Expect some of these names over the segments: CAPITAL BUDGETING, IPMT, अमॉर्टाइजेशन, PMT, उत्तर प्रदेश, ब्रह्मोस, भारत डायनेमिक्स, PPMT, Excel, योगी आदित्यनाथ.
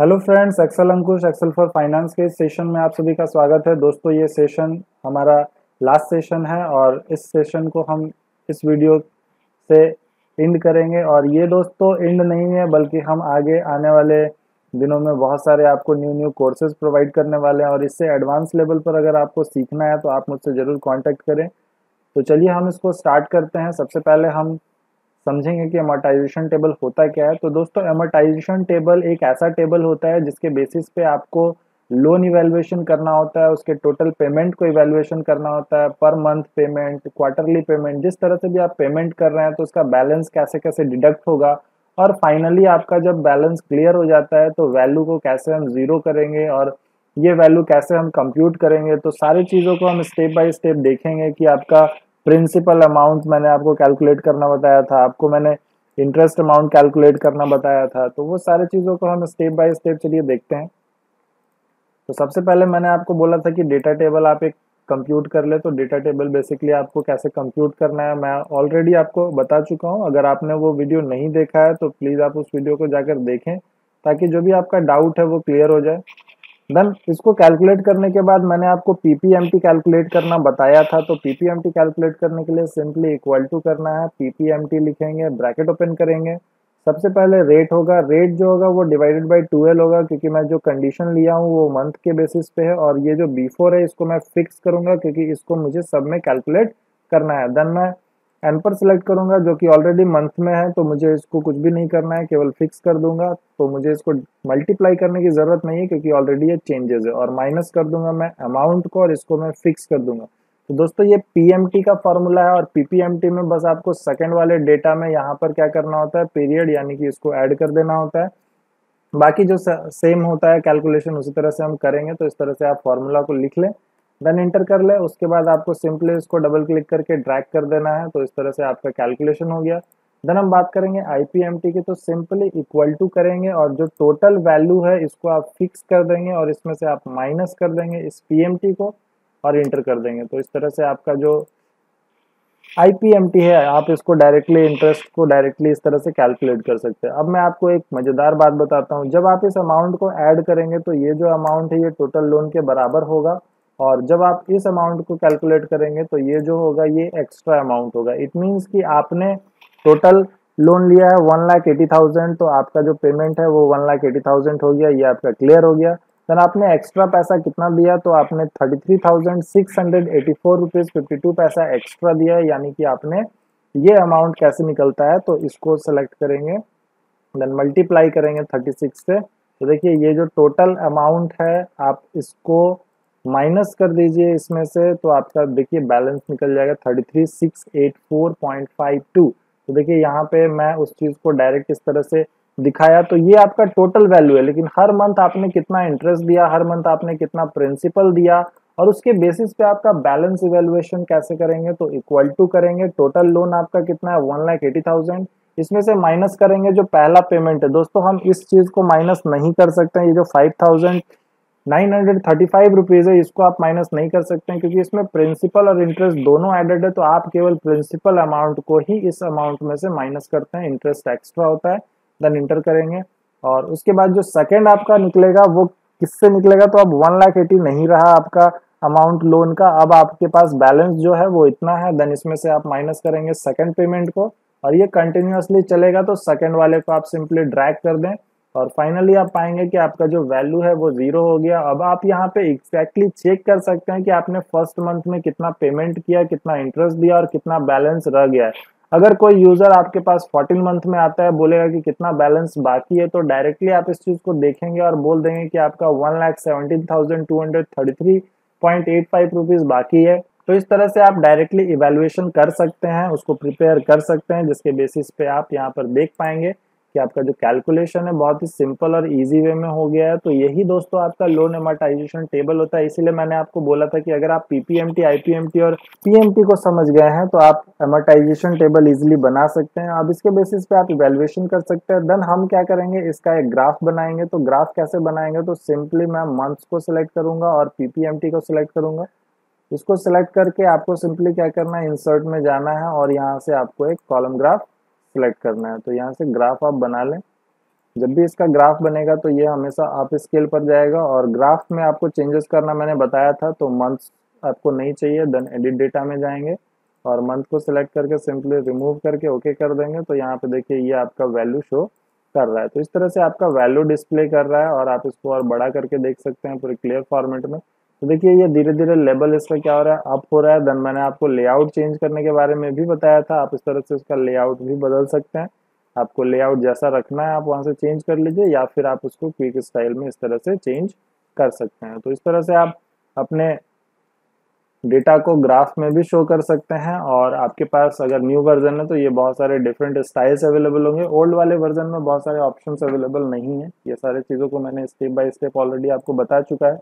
Hello friends, Excel Ankush Excel for finance के इस session में आप सभी का स्वागत है। दोस्तों, ये सेशन हमारा लास्ट सेशन है और इस सेशन को हम इस वीडियो से एंड करेंगे। और ये दोस्तों एंड नहीं है, बल्कि हम आगे आने वाले दिनों में बहुत सारे आपको न्यू कोर्सेज प्रोवाइड करने वाले हैं। और इससे एडवांस लेवल पर अगर आपको सीखना है तो आप मुझसे ज़रूर कॉन्टैक्ट करें। तो चलिए हम इसको स्टार्ट करते हैं। सबसे पहले हम समझेंगे कि अमॉर्टाइजेशन टेबल होता क्या है। तो दोस्तों, अमॉर्टाइजेशन टेबल एक ऐसा टेबल होता है जिसके बेसिस पे आपको लोन इवैल्यूएशन करना होता है, उसके टोटल पेमेंट को इवैल्यूएशन करना होता है, per month payment, quarterly payment, जिस तरह से भी आप पेमेंट कर रहे हैं तो उसका बैलेंस कैसे कैसे डिडक्ट होगा। और फाइनली आपका जब बैलेंस क्लियर हो जाता है तो वैल्यू को कैसे हम जीरो करेंगे और ये वैल्यू कैसे हम कंप्यूट करेंगे। तो सारी चीज़ों को हम स्टेप बाय स्टेप देखेंगे कि आपका प्रिंसिपल अमाउंट मैंने आपको कैलकुलेट करना बताया था, आपको मैंने इंटरेस्ट अमाउंट कैलकुलेट करना बताया था। तो वो सारी चीज़ों को हम स्टेप बाय स्टेप चलिए देखते हैं। तो सबसे पहले मैंने आपको बोला था कि डेटा टेबल आप एक कंप्यूट कर ले। तो डेटा टेबल बेसिकली आपको कैसे कंप्यूट करना है मैं ऑलरेडी आपको बता चुका हूँ। अगर आपने वो वीडियो नहीं देखा है तो प्लीज़ आप उस वीडियो को जाकर देखें ताकि जो भी आपका डाउट है वो क्लियर हो जाए। देन इसको कैलकुलेट करने के बाद मैंने आपको PPMT कैलकुलेट करना बताया था। तो PPMT कैलकुलेट करने के लिए सिंपली इक्वल टू करना है, PPMT लिखेंगे, ब्रैकेट ओपन करेंगे। सबसे पहले रेट होगा, रेट जो होगा वो डिवाइडेड बाय 12 होगा क्योंकि मैं जो कंडीशन लिया हूँ वो मंथ के बेसिस पे है। और ये जो B4 है इसको मैं फिक्स करूँगा क्योंकि इसको मुझे सब में कैलकुलेट करना है। देन मैं एन पर सेलेक्ट करूँगा जो कि ऑलरेडी मंथ में है, तो मुझे इसको कुछ भी नहीं करना है, केवल फिक्स कर दूंगा। तो मुझे इसको मल्टीप्लाई करने की ज़रूरत नहीं है क्योंकि ऑलरेडी ये चेंजेस है। और माइनस कर दूंगा मैं अमाउंट को और इसको मैं फिक्स कर दूंगा। तो दोस्तों ये PMT का फॉर्मूला है। और PPMT में बस आपको सेकेंड वाले डेटा में यहाँ पर क्या करना होता है, पीरियड यानी कि इसको ऐड कर देना होता है। बाकी जो सेम होता है कैलकुलेशन उसी तरह से हम करेंगे। तो इस तरह से आप फॉर्मूला को लिख लें, देन इंटर कर ले। उसके बाद आपको सिंपली इसको डबल क्लिक करके ड्रैग कर देना है। तो इस तरह से आपका कैलकुलेशन हो गया। देन हम बात करेंगे IPMT की। तो सिंपली इक्वल टू करेंगे और जो टोटल वैल्यू है इसको आप फिक्स कर देंगे और इसमें से आप माइनस कर देंगे इस PMT को और इंटर कर देंगे। तो इस तरह से आपका जो IPMT है आप इसको डायरेक्टली इंटरेस्ट को डायरेक्टली इस तरह से कैलकुलेट कर सकते हैं। अब मैं आपको एक मज़ेदार बात बताता हूँ। जब आप इस अमाउंट को ऐड करेंगे तो ये जो अमाउंट है ये टोटल लोन के बराबर होगा। और जब आप इस अमाउंट को कैलकुलेट करेंगे तो ये जो होगा ये एक्स्ट्रा अमाउंट होगा। इट मींस कि आपने टोटल लोन लिया है 1,80,000, तो आपका जो पेमेंट है वो 1,80,000 हो गया, ये आपका क्लियर हो गया। देन आपने एक्स्ट्रा पैसा कितना दिया, तो आपने 33,684.52 रुपीज़ एक्स्ट्रा दिया है। यानी कि आपने ये अमाउंट कैसे निकलता है, तो इसको सेलेक्ट करेंगे, देन मल्टीप्लाई करेंगे 36 से। तो देखिए ये जो टोटल अमाउंट है आप इसको माइनस कर दीजिए इसमें से, तो आपका देखिए बैलेंस निकल जाएगा 33,684.52। तो देखिए यहाँ पे मैं उस चीज़ को डायरेक्ट इस तरह से दिखाया। तो ये आपका टोटल वैल्यू है, लेकिन हर मंथ आपने कितना इंटरेस्ट दिया, हर मंथ आपने कितना प्रिंसिपल दिया और उसके बेसिस पे आपका बैलेंस इवेल्युएशन कैसे करेंगे। तो इक्वल टू करेंगे, टोटल लोन आपका कितना है 1,80,000, इसमें से माइनस करेंगे जो पहला पेमेंट है। दोस्तों हम इस चीज़ को माइनस नहीं कर सकते हैं, ये जो 5,935 रुपीज़ है इसको आप माइनस नहीं कर सकते हैं क्योंकि इसमें प्रिंसिपल और इंटरेस्ट दोनों एडेड है। तो आप केवल प्रिंसिपल अमाउंट को ही इस अमाउंट में से माइनस करते हैं, इंटरेस्ट एक्स्ट्रा होता है। देन इंटर करेंगे और उसके बाद जो सेकंड आपका निकलेगा वो किससे निकलेगा, तो अब 1,80,000 नहीं रहा आपका अमाउंट लोन का, अब आपके पास बैलेंस जो है वो इतना है। देन इसमें से आप माइनस करेंगे सेकेंड पेमेंट को और ये कंटिन्यूसली चलेगा। तो सेकेंड वाले को आप सिंपली ड्रैग कर दें और फाइनली आप पाएंगे कि आपका जो वैल्यू है वो जीरो हो गया। अब आप यहाँ पे एग्जैक्टली चेक कर सकते हैं कि आपने फर्स्ट मंथ में कितना पेमेंट किया, कितना इंटरेस्ट दिया और कितना बैलेंस रह गया है। अगर कोई यूज़र आपके पास 14 मंथ में आता है, बोलेगा कि कितना बैलेंस बाकी है, तो डायरेक्टली आप इस चीज़ को देखेंगे और बोल देंगे कि आपका 1,17,233.85 रुपीज़ बाकी है। तो इस तरह से आप डायरेक्टली इवेल्युएशन कर सकते हैं, उसको प्रिपेयर कर सकते हैं, जिसके बेसिस पे आप यहाँ पर देख पाएंगे कि आपका जो कैलकुलेशन है बहुत ही सिंपल और इजी वे में हो गया है। तो यही दोस्तों आपका लोन अमॉर्टाइजेशन टेबल होता है। इसीलिए मैंने आपको बोला था कि अगर आप PPMT, IPMT और PMT को समझ गए हैं तो आप अमॉर्टाइजेशन टेबल इजीली बना सकते हैं। अब इसके बेसिस पे आप इवैल्यूएशन कर सकते हैं। देन हम क्या करेंगे, इसका एक ग्राफ बनाएंगे। तो ग्राफ कैसे बनाएंगे, तो सिंपली मैं मंथ्स को सिलेक्ट करूँगा और PPMT को सिलेक्ट करूँगा। इसको सिलेक्ट करके आपको सिंपली क्या करना है, इंसर्ट में जाना है और यहाँ से आपको एक कॉलम ग्राफ सेलेक्ट करना है। तो यहाँ से ग्राफ आप बना लें। जब भी इसका ग्राफ बनेगा तो ये हमेशा अप स्केल पर जाएगा और ग्राफ में आपको चेंजेस करना मैंने बताया था, तो मंथ्स आपको नहीं चाहिए। देन एडिट डेटा में जाएंगे और मंथ को सिलेक्ट करके सिंपली रिमूव करके ओके कर देंगे। तो यहाँ पे देखिए ये आपका वैल्यू शो कर रहा है। तो इस तरह से आपका वैल्यू डिस्प्ले कर रहा है और आप इसको और बड़ा करके देख सकते हैं पूरे क्लियर फॉर्मेट में। तो देखिए ये धीरे धीरे लेवल इसका क्या हो रहा है, अप हो रहा है। देन मैंने आपको लेआउट चेंज करने के बारे में भी बताया था। आप इस तरह से उसका लेआउट भी बदल सकते हैं। आपको लेआउट जैसा रखना है आप वहाँ से चेंज कर लीजिए, या फिर आप उसको क्विक स्टाइल में इस तरह से चेंज कर सकते हैं। तो इस तरह से आप अपने डेटा को ग्राफ में भी शो कर सकते हैं। और आपके पास अगर न्यू वर्जन है तो ये बहुत सारे डिफरेंट स्टाइल्स अवेलेबल होंगे। ओल्ड वाले वर्जन में बहुत सारे ऑप्शंस अवेलेबल नहीं है। ये सारे चीज़ों को मैंने स्टेप बाय स्टेप ऑलरेडी आपको बता चुका है।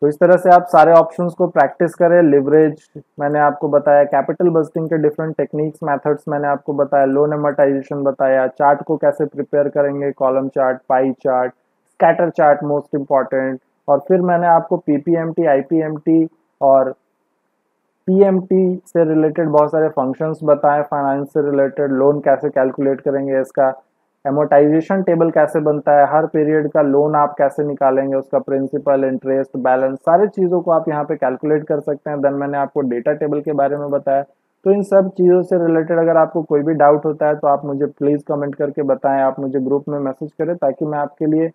तो इस तरह से आप सारे ऑप्शंस को प्रैक्टिस करें। लिवरेज मैंने आपको बताया, कैपिटल बजटिंग के डिफरेंट टेक्निक्स मेथड्स मैंने आपको बताया, लोन एमोर्टाइजेशन बताया, चार्ट को कैसे प्रिपेयर करेंगे, column chart, pie chart, scatter chart most important. और फिर मैंने आपको पीपीएमटी, आईपीएमटी और पीएमटी से रिलेटेड बहुत सारे फंक्शंस बताए, फाइनेंस से रिलेटेड, लोन कैसे कैलकुलेट करेंगे, इसका एमोर्टाइजेशन टेबल कैसे बनता है, हर पीरियड का लोन आप कैसे निकालेंगे, उसका प्रिंसिपल, इंटरेस्ट, बैलेंस, सारी चीज़ों को आप यहाँ पे कैलकुलेट कर सकते हैं। देन मैंने आपको डेटा टेबल के बारे में बताया। तो इन सब चीज़ों से रिलेटेड अगर आपको कोई भी डाउट होता है तो आप मुझे प्लीज़ कमेंट करके बताएं, आप मुझे ग्रुप में मैसेज करें, ताकि मैं आपके लिए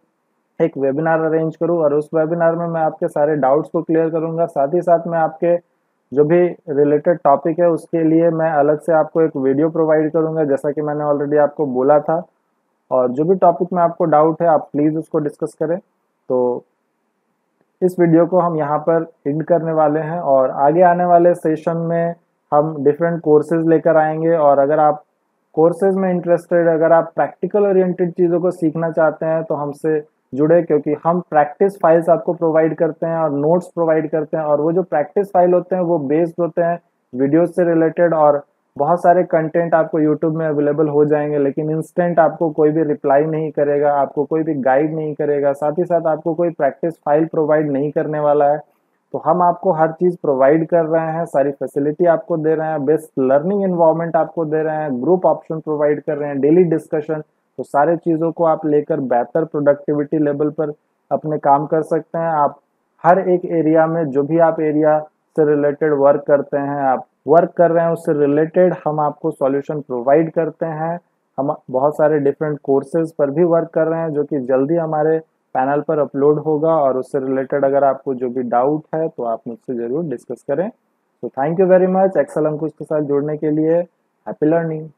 एक वेबिनार अरेंज करूँ और उस वेबिनार में मैं आपके सारे डाउट्स को क्लियर करूँगा। साथ ही साथ मैं आपके जो भी रिलेटेड टॉपिक है उसके लिए मैं अलग से आपको एक वीडियो प्रोवाइड करूँगा, जैसा कि मैंने ऑलरेडी आपको बोला था। और जो भी टॉपिक में आपको डाउट है आप प्लीज़ उसको डिस्कस करें। तो इस वीडियो को हम यहाँ पर एंड करने वाले हैं और आगे आने वाले सेशन में हम डिफरेंट कोर्सेज लेकर आएंगे। और अगर आप कोर्सेज में इंटरेस्टेड, अगर आप प्रैक्टिकल ओरिएंटेड चीज़ों को सीखना चाहते हैं तो हमसे जुड़े, क्योंकि हम प्रैक्टिस फाइल्स आपको प्रोवाइड करते हैं और नोट्स प्रोवाइड करते हैं। और वो जो प्रैक्टिस फाइल होते हैं वो बेस्ड होते हैं वीडियोज़ से रिलेटेड और बहुत सारे कंटेंट आपको YouTube में अवेलेबल हो जाएंगे, लेकिन इंस्टेंट आपको कोई भी रिप्लाई नहीं करेगा, आपको कोई भी गाइड नहीं करेगा, साथ ही साथ आपको कोई प्रैक्टिस फाइल प्रोवाइड नहीं करने वाला है। तो हम आपको हर चीज़ प्रोवाइड कर रहे हैं, सारी फैसिलिटी आपको दे रहे हैं, बेस्ट लर्निंग एनवायरनमेंट आपको दे रहे हैं, ग्रुप ऑप्शन प्रोवाइड कर रहे हैं, डेली डिस्कशन। तो सारे चीज़ों को आप लेकर बेहतर प्रोडक्टिविटी लेवल पर अपने काम कर सकते हैं। आप हर एक एरिया में, जो भी आप एरिया से रिलेटेड वर्क करते हैं, आप वर्क कर रहे हैं उससे रिलेटेड हम आपको सॉल्यूशन प्रोवाइड करते हैं। हम बहुत सारे डिफरेंट कोर्सेज पर भी वर्क कर रहे हैं जो कि जल्दी हमारे पैनल पर अपलोड होगा। और उससे रिलेटेड अगर आपको जो भी डाउट है तो आप मुझसे ज़रूर डिस्कस करें। तो thank you very much Excel Ankush के साथ जुड़ने के लिए। Happy learning.